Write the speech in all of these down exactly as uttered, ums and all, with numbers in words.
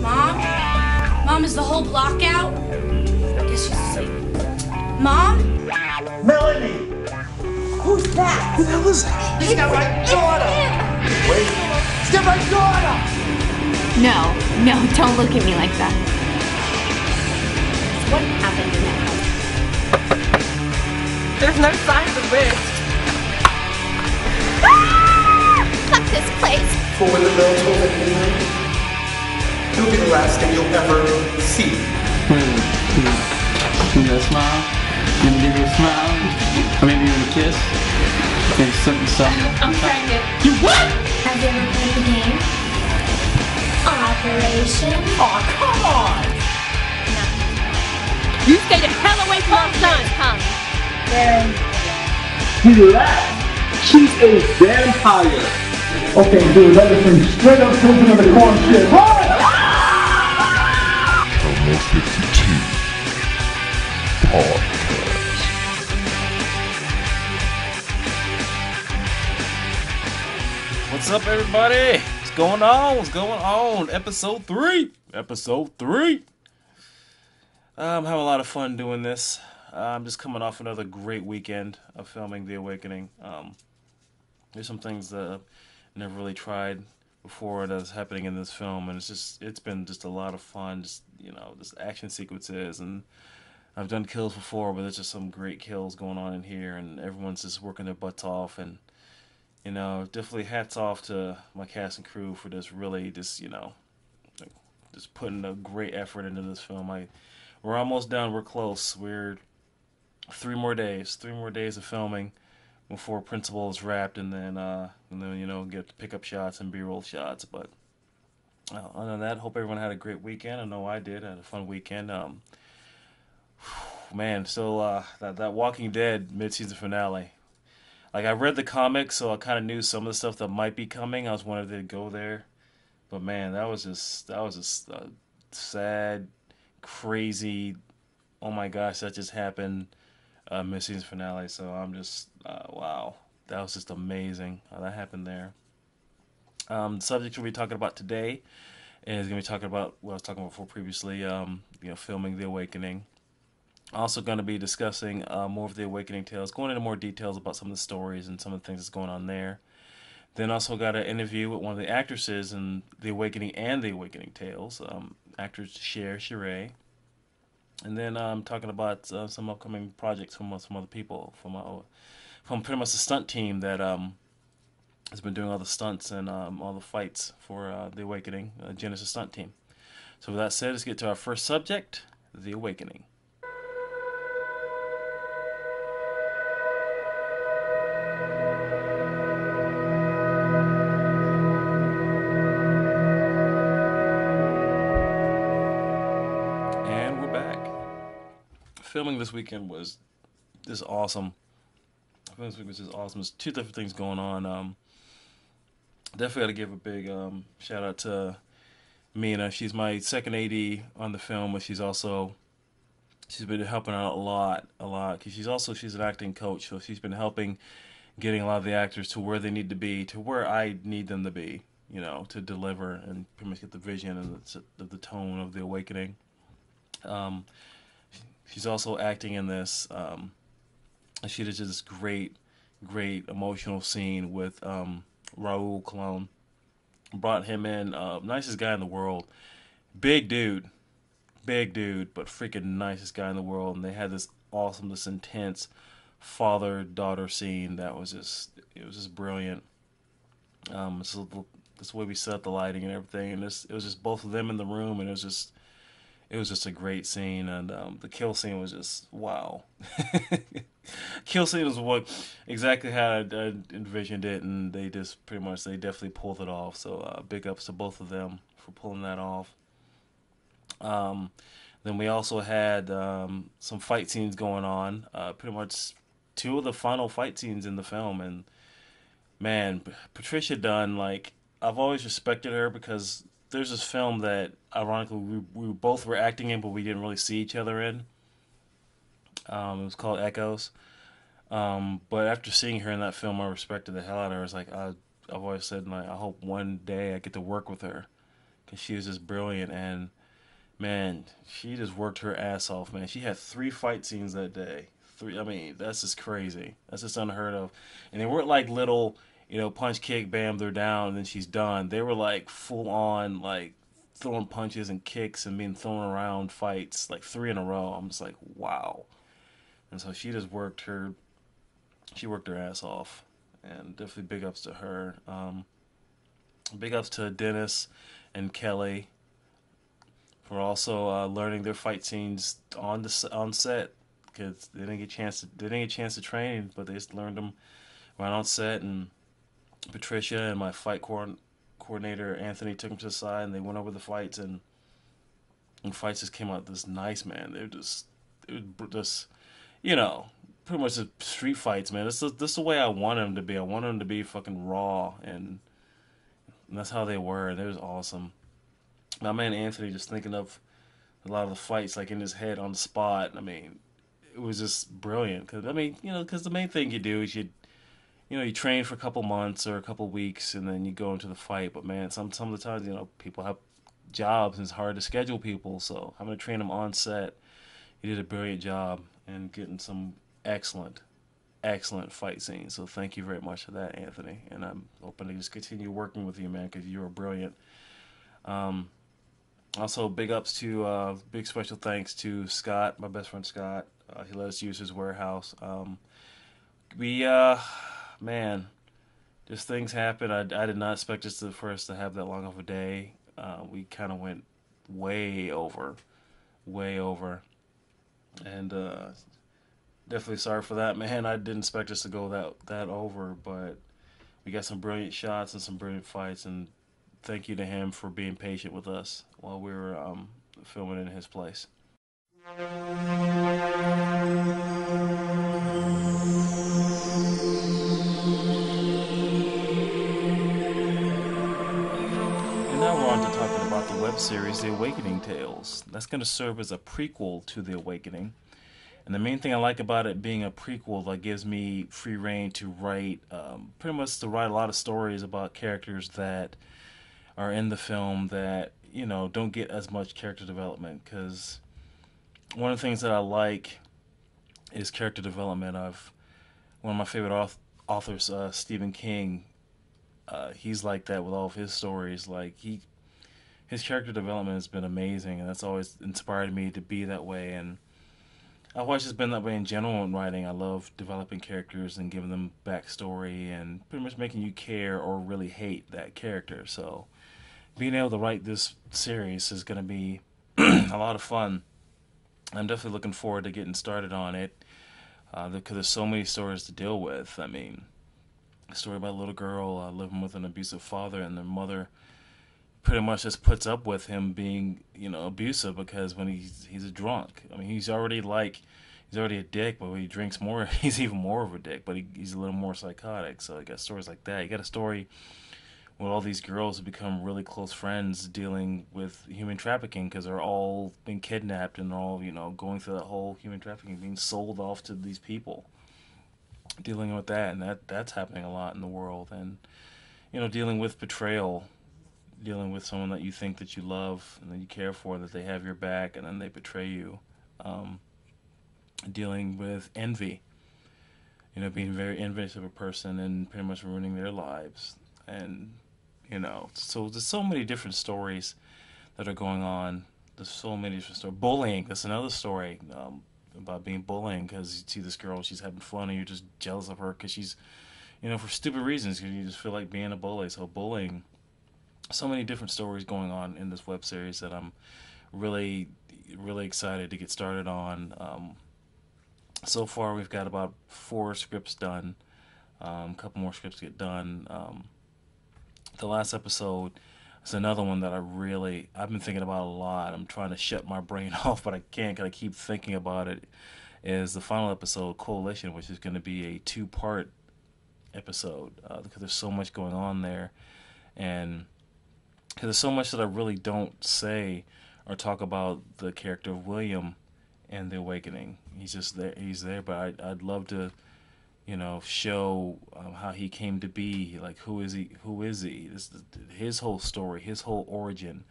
Mom? Mom, is the whole block out? I guess she's asleep. Mom? Melanie! Who's that? Who the hell is that? It's got my daughter! Wait! It's got my daughter! No, no, don't look at me like that. What happened in that house? There's no sign of the witch. Ah! Fuck this place. For when the bell tolls at midnight, it'll be the last thing you'll ever see. You got a smile? You gonna give me a smile? Or maybe you gonna kiss? Maybe something, something. I'm trying to. You what? Have you ever played the game? Operation? Oh, come on! No. You stay the hell away from my son, huh? Relax! She's a vampire! Okay, do another thing. Straight up children of the corn shit. Promo fifty-two. What's up, everybody? What's going on? What's going on? Episode three. Episode three. I'm um, having a lot of fun doing this. Uh, I'm just coming off another great weekend of filming The Awakening. Um, there's some things that I've never really tried before that's happening in this film, and it's just it's been just a lot of fun. Just you know, just action sequences and. I've done kills before, but there's just some great kills going on in here, and everyone's just working their butts off, and, you know, definitely hats off to my cast and crew for just really just, you know, just putting a great effort into this film. I, we're almost done. We're close. We're three more days, three more days of filming before Principal is wrapped, and then, uh, and then you know, get to pick up shots and B-roll shots, but uh, other than that, hope everyone had a great weekend. I know I did. I had a fun weekend. Um... Man, so uh, that, that Walking Dead mid-season finale. Like, I read the comics, so I kind of knew some of the stuff that might be coming. I was wondering if they'd go there. But, man, that was just, that was just uh, sad, crazy, oh my gosh, that just happened uh, mid-season finale. So I'm just, uh, wow, that was just amazing how that happened there. Um, the subject we'll be talking about today is going to be talking about what I was talking about before previously, um, you know, filming The Awakening. Also going to be discussing uh, more of The Awakening Tales, going into more details about some of the stories and some of the things that's going on there. Then also got an interview with one of the actresses in The Awakening and The Awakening Tales, um, actress Sher Shearey. And then I'm um, talking about uh, some upcoming projects from uh, some other people, from uh, from pretty much the stunt team that um, has been doing all the stunts and um, all the fights for uh, The Awakening, uh, Genesis Stunt Team. So with that said, let's get to our first subject, The Awakening. Filming this weekend was just awesome. Filming this weekend was just awesome. There's two different things going on. Um, definitely got to give a big um, shout out to Mina. She's my second A D on the film, but she's also she's been helping out a lot, a lot. Cause she's also she's an acting coach, so she's been helping getting a lot of the actors to where they need to be, to where I need them to be, you know, to deliver and pretty much get the vision and the, the tone of The Awakening. Um, She's also acting in this. Um, she did this great, great emotional scene with um, Raul Colon. Brought him in. Uh, nicest guy in the world. Big dude. Big dude, but freaking nicest guy in the world. And they had this awesome, this intense father-daughter scene that was just, it was just brilliant. Um, this is the way we set up the lighting and everything. And this, it was just both of them in the room, and it was just, It was just a great scene, and um, the kill scene was just, wow. Kill scene was what, exactly how I, I envisioned it, and they just pretty much, they definitely pulled it off. So uh, big ups to both of them for pulling that off. Um, then we also had um, some fight scenes going on, uh, pretty much two of the final fight scenes in the film. And, man, Patricia Dunn, like, I've always respected her because there's this film that, ironically, we, we both were acting in, but we didn't really see each other in. Um, it was called Echoes. Um, but after seeing her in that film, I respected the hell out of her. It's like, I, I've always said, like, I hope one day I get to work with her, because she was just brilliant. And man, she just worked her ass off, man. She had three fight scenes that day. Three. I mean, that's just crazy. That's just unheard of. And they weren't like little, you know, punch, kick, bam, they're down, and then she's done. They were like full on, like throwing punches and kicks and being thrown around fights, like three in a row. I'm just like, wow. And so she just worked her, she worked her ass off. And definitely big ups to her. Um, big ups to Dennis and Kelly. We're also uh, learning their fight scenes on the on set, because they didn't get a chance to they didn't get a chance to train, but they just learned them right on set. And Patricia and my fight co coordinator Anthony took them to the side, and they went over the fights, and and fights just came out this nice, man. They're just it was just you know pretty much just street fights, man. This is this is the way I want them to be. I want them to be fucking raw, and, and that's how they were. They was awesome. My man Anthony just thinking of a lot of the fights like in his head on the spot. I mean, it was just brilliant. Because I mean, you know, because the main thing you do is you, you know, you train for a couple months or a couple weeks, and then you go into the fight. But man, some some of the times, you know, people have jobs, and it's hard to schedule people. So I'm gonna train them on set. He did a brilliant job and getting some excellent, excellent fight scenes. So thank you very much for that, Anthony. And I'm hoping to just continue working with you, man, because you are brilliant. Um. Also, big ups to, uh, big special thanks to Scott, my best friend Scott. Uh, he let us use his warehouse. Um, we, uh, man, just things happen. I, I did not expect us to, for us to have that long of a day. Uh, we kind of went way over, way over. And uh, definitely sorry for that, man. I didn't expect us to go that, that over, but we got some brilliant shots and some brilliant fights, and thank you to him for being patient with us while we were um, filming in his place. And now we're on to talking about the web series The Awakening Tales. That's going to serve as a prequel to The Awakening. And the main thing I like about it being a prequel that gives me free reign to write, um, pretty much to write a lot of stories about characters that are in the film that, you know, don't get as much character development, because one of the things that I like is character development. I've one of my favorite authors, uh, Stephen King, uh, he's like that with all of his stories. Like he, his character development has been amazing, and that's always inspired me to be that way. And I've always just been that way in general in writing. I love developing characters and giving them backstory and pretty much making you care or really hate that character. So being able to write this series is going to be a lot of fun. I'm definitely looking forward to getting started on it, uh, because there's so many stories to deal with. I mean, a story about a little girl uh, living with an abusive father, and their mother pretty much just puts up with him being, you know, abusive, because when he's he's a drunk. I mean, he's already like he's already a dick, but when he drinks more, he's even more of a dick. But he, he's a little more psychotic. So you got stories like that. You got a story where all these girls become really close friends dealing with human trafficking, because they're all been kidnapped and all, you know, going through that whole human trafficking, being sold off to these people, dealing with that. And that that's happening a lot in the world. And, you know, dealing with betrayal, dealing with someone that you think that you love and that you care for, that they have your back and then they betray you. Um, dealing with envy, you know, being very envious of a person and pretty much ruining their lives. And, you know, so there's so many different stories that are going on. There's so many different stories. Bullying, that's another story um, about being bullying, because you see this girl, she's having fun, and you're just jealous of her because she's, you know, for stupid reasons, because you just feel like being a bully. So bullying, so many different stories going on in this web series that I'm really, really excited to get started on. Um, so far, we've got about four scripts done. Um, a couple more scripts to get done. Um, The last episode is another one that I really, I've been thinking about a lot. I'm trying to shut my brain off, but I can't, because I keep thinking about it. Is the final episode, Coalition, which is going to be a two-part episode, uh, because there's so much going on there. And because there's so much that I really don't say or talk about the character of William and The Awakening. He's just there, he's there, but I, I'd love to, you know, show um, how he came to be, like who is he, who is he, this, his whole story, his whole origin,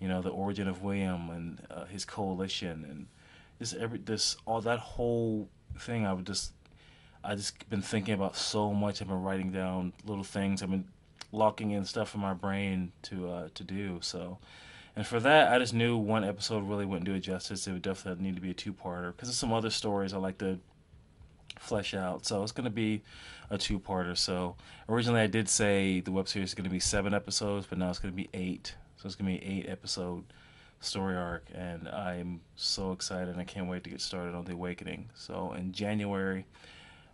you know, the origin of William and uh, his coalition, and this every this all that whole thing. I would just, I just been thinking about so much. I've been writing down little things. I've been locking in stuff in my brain to uh, to do. So, and for that, I just knew one episode really wouldn't do it justice. It would definitely need to be a two-parter, because there's some other stories I like to flesh out. So it's going to be a two-parter. So originally I did say the web series is going to be seven episodes, but now it's going to be eight. So it's going to be an eight-episode story arc, and I'm so excited, and I can't wait to get started on The Awakening. So in January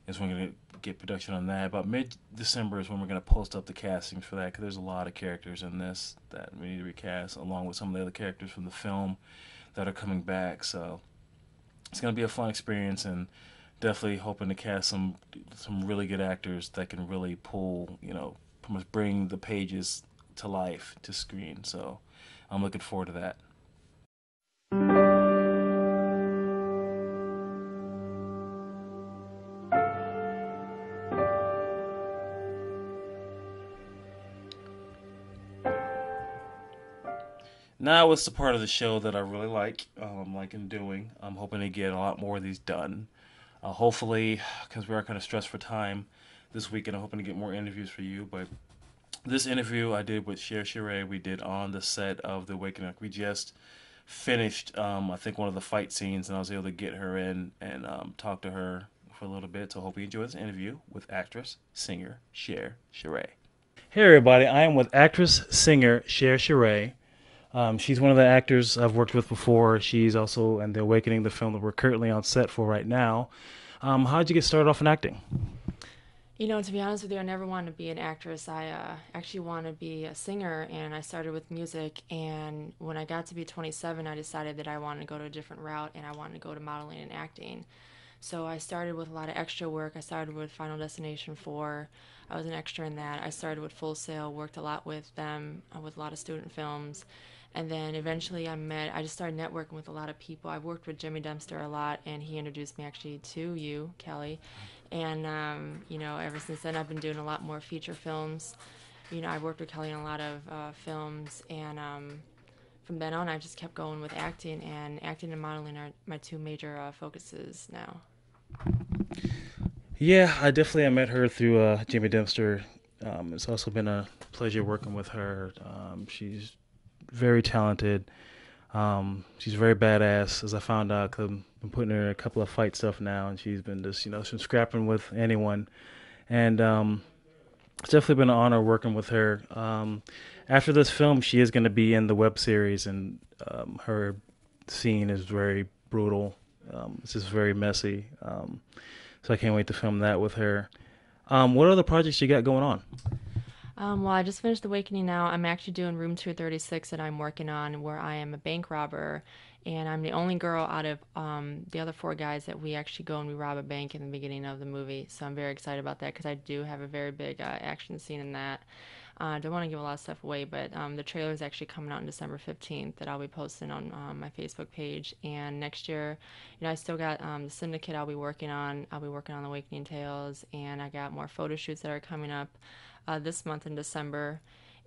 is when we're going to get production on that. About mid-December is when we're going to post up the castings for that, because there's a lot of characters in this that we need to recast, along with some of the other characters from the film that are coming back. So it's going to be a fun experience, and definitely hoping to cast some some really good actors that can really pull, you know, pretty much bring the pages to life to screen. So I'm looking forward to that. Now it's the part of the show that I really like, um, liking doing. I'm hoping to get a lot more of these done. Uh, hopefully, because we are kind of stressed for time this weekend, I'm hoping to get more interviews for you. But this interview I did with Sher Shearey, we did on the set of The Awakening. We just finished, um, I think, one of the fight scenes, and I was able to get her in and um, talk to her for a little bit. So I hope you enjoy this interview with actress, singer, Sher Shearey. Hey, everybody. I am with actress, singer, Sher Shearey. Um, she's one of the actors I've worked with before. She's also in The Awakening, the film that we're currently on set for right now. Um, how did you get started off in acting? You know, to be honest with you, I never wanted to be an actress. I uh, actually wanted to be a singer, and I started with music. And when I got to be twenty-seven, I decided that I wanted to go to a different route, and I wanted to go to modeling and acting. So I started with a lot of extra work. I started with Final Destination four. I was an extra in that. I started with Full Sail, worked a lot with them, with a lot of student films. And then eventually I met, I just started networking with a lot of people. I worked with Jimmy Dempster a lot, and he introduced me actually to you, Kelly. And, um, you know, ever since then I've been doing a lot more feature films. You know, I worked with Kelly on a lot of uh, films, and um, from then on I just kept going with acting, and acting and modeling are my two major uh, focuses now. Yeah, I definitely, I met her through uh, Jimmy Dempster. Um, it's also been a pleasure working with her. Um, she's very talented. Um, she's very badass, as I found out, because I've been putting her in a couple of fight stuff now, and she's been just, you know, she's scrapping with anyone. And um, it's definitely been an honor working with her. Um, after this film, she is going to be in the web series, and um, her scene is very brutal. Um, it's just very messy. Um, so I can't wait to film that with her. Um, what other projects you got going on? Um, well, I just finished The Awakening now. I'm actually doing Room two thirty-six that I'm working on, where I am a bank robber, and I'm the only girl out of um, the other four guys that we actually go and we rob a bank in the beginning of the movie. So I'm very excited about that, because I do have a very big uh, action scene in that. I uh, don't want to give a lot of stuff away, but um, the trailer is actually coming out on December fifteenth that I'll be posting on um, my Facebook page. And next year, you know, I still got um, the Syndicate I'll be working on. I'll be working on The Awakening Tales, and I got more photo shoots that are coming up uh, this month in December.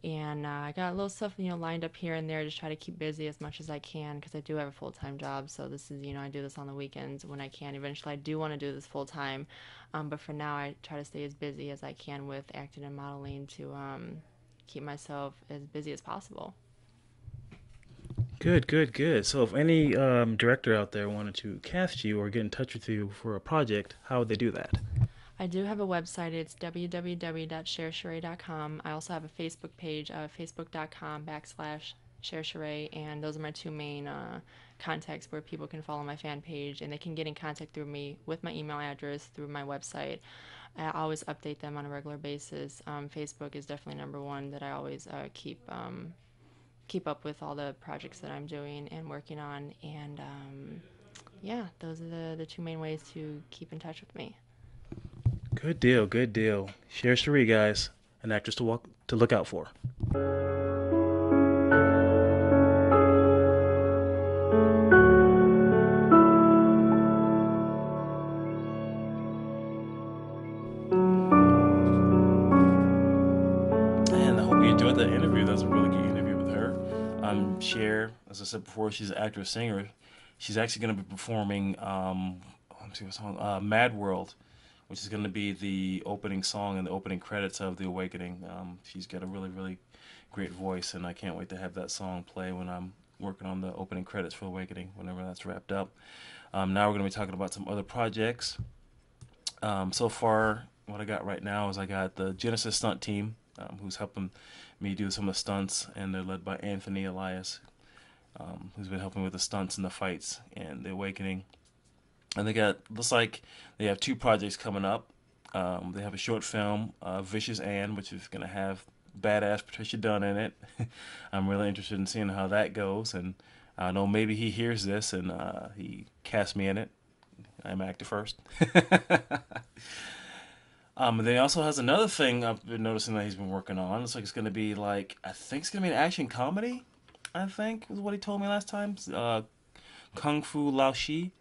And uh, I got a little stuff, you know, lined up here and there to try to keep busy as much as I can, because I do have a full-time job. So this is, you know, I do this on the weekends when I can. Eventually I do want to do this full-time, um, but for now I try to stay as busy as I can with acting and modeling to um, keep myself as busy as possible. Good, good, good. So if any um, director out there wanted to cast you or get in touch with you for a project, how would they do that? I do have a website. It's w w w dot sher shearey dot com. I also have a Facebook page, uh, facebook dot com backslash Sher Shearey, and those are my two main uh, contacts where people can follow my fan page, and they can get in contact through me with my email address through my website. I always update them on a regular basis. Um, Facebook is definitely number one that I always uh, keep um, keep up with all the projects that I'm doing and working on, and um, yeah, those are the, the two main ways to keep in touch with me. Good deal, good deal. Sher Shearey, guys, an actress to walk to look out for. enjoyed that interview. That was a really good interview with her. Um, Sher, as I said before, she's an actress, singer. She's actually going to be performing um, I'm seeing song, uh, Mad World, which is going to be the opening song and the opening credits of The Awakening. Um, she's got a really, really great voice, and I can't wait to have that song play when I'm working on the opening credits for Awakening, whenever that's wrapped up. Um, now we're going to be talking about some other projects. Um, so far, what I got right now is I got the Genesis Stunt Team, um, who's helping me do some of the stunts, and they're led by Anthony Elias, um, who's been helping with the stunts and the fights and The Awakening. And they got, looks like they have two projects coming up. Um, they have a short film, uh, Vicious Anne, which is going to have badass Patricia Dunn in it. I'm really interested in seeing how that goes, and I know maybe he hears this and uh, he casts me in it. I'm actor first. um, and then he also has another thing I've been noticing that he's been working on. It's like it's going to be like, I think it's going to be an action comedy, I think, was what he told me last time. Uh, Kung Fu Lao Shi.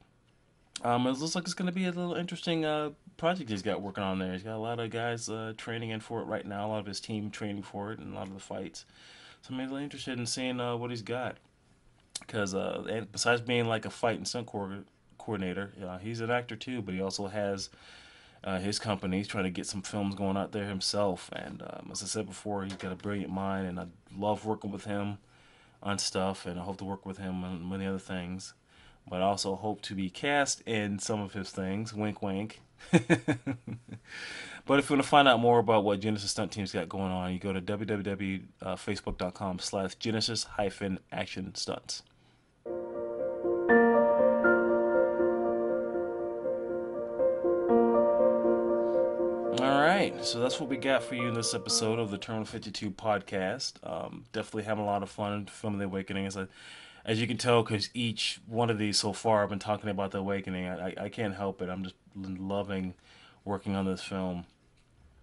Um, it looks like it's going to be a little interesting uh, project he's got working on there. He's got a lot of guys uh, training in for it right now, a lot of his team training for it, and a lot of the fights. So I'm really interested in seeing uh, what he's got. Because uh, besides being like a fight and stunt co coordinator, uh, he's an actor too, but he also has uh, his company. He's trying to get some films going out there himself. And um, as I said before, he's got a brilliant mind, and I love working with him on stuff, and I hope to work with him on many other things. But I also hope to be cast in some of his things. Wink, wink. But if you want to find out more about what Genesis Stunt Team's got going on, you go to www.facebook.com slash Genesis hyphen action stunts. Alright, so that's what we got for you in this episode of the Terminal fifty-two podcast. Um, definitely having a lot of fun filming The Awakening. As I As you can tell, because each one of these so far, I've been talking about The Awakening. I, I, I can't help it. I'm just loving working on this film.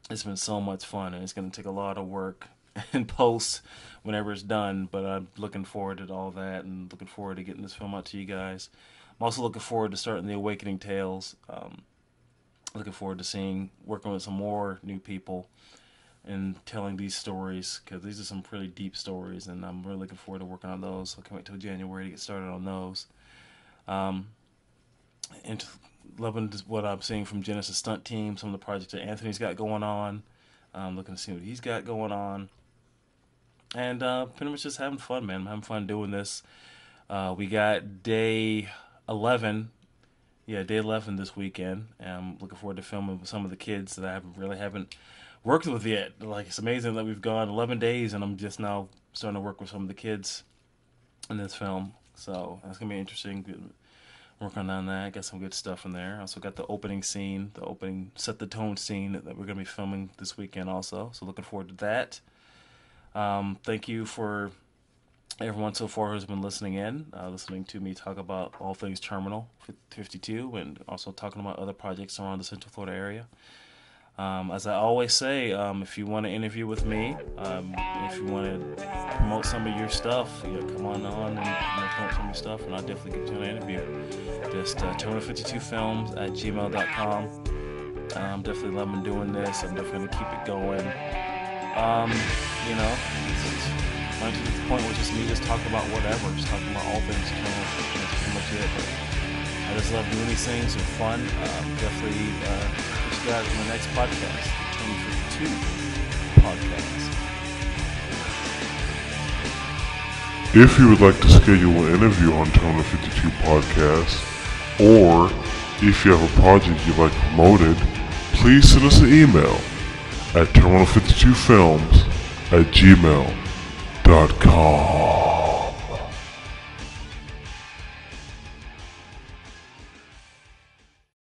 It's been so much fun, and it's going to take a lot of work and post whenever it's done. But I'm looking forward to all that, and looking forward to getting this film out to you guys. I'm also looking forward to starting The Awakening Tales. Um, looking forward to seeing, working with some more new people and telling these stories, because these are some pretty deep stories, and I'm really looking forward to working on those. So I can't wait till January to get started on those. Um, and loving what I'm seeing from Genesis Stunt Team, some of the projects that Anthony's got going on. I'm looking to see what he's got going on. And uh, pretty much just having fun, man. I'm having fun doing this. Uh, we got day eleven. Yeah, day eleven this weekend. And I'm looking forward to filming with some of the kids that I haven't, really haven't worked with yet. Like, it's amazing that we've gone eleven days and I'm just now starting to work with some of the kids in this film. So that's gonna be interesting working on that. I got some good stuff in there. I also got the opening scene, the opening set the tone scene that we're gonna be filming this weekend also. So looking forward to that. Um, thank you for everyone so far who's been listening in, uh, listening to me talk about all things Terminal fifty-two and also talking about other projects around the Central Florida area. Um, as I always say, um, if you want to interview with me, um, if you want to promote some of your stuff, you know, come on on and you know, promote some of your stuff, and I'll definitely get you an interview. Just uh, terminal fifty-two films at gmail dot com. I'm definitely loving doing this. I'm definitely going to keep it going. Um, you know, it's going to the point where just me just talking about whatever, just talking about all things Terminal. That's pretty much it. But I just love doing these things. They're fun. Um, definitely. Uh, guys in the next podcast, the two fifty-two podcast. If you would like to schedule an interview on Terminal fifty-two podcast, or if you have a project you'd like promoted, please send us an email at terminal fifty-two films at gmail dot com.